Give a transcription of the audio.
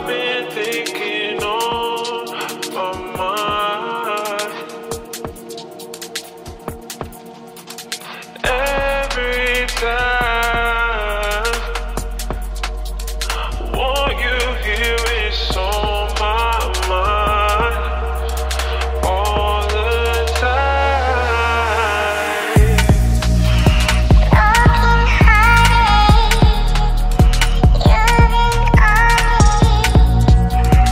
I've been thinking on my mind. Every time, won't you hear it's on my mind all the time? Broken hearted, you've been on me.